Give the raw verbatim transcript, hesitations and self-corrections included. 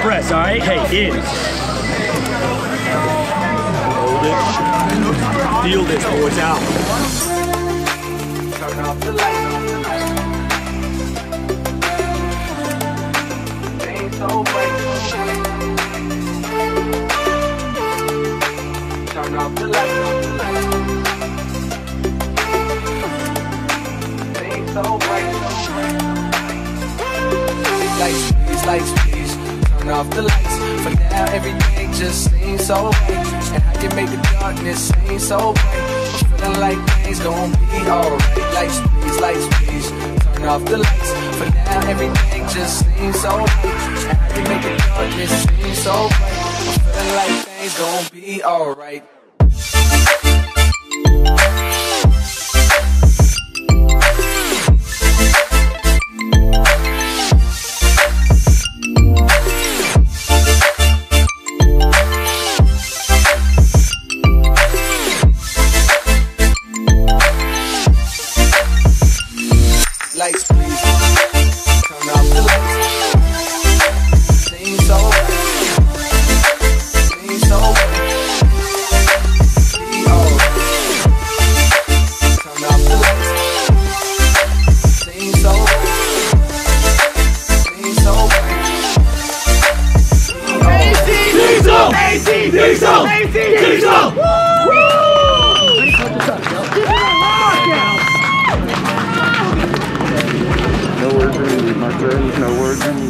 press, all right? Hey, in. Hold it. Feel this, boys, out. Turn off the light. Ain't so bright. Turn off the light. Ain't so bright. These lights, these lights. Turn off the lights, for now everything just seems so bright. And I can make the darkness seem so bright. I'm feeling like things gon' be alright. Lights, please, lights, please, turn off the lights. For now everything just seems so bright. And I can make the darkness seem so bright. I'm feeling like things gon' be alright. Lights, please, turn off the lights. Seems so bright, seems so bright. Be alright. Turn off the lights. Seems so bright, seems so bright. Diesel, Diesel, Diesel, Diesel, Diesel. No words in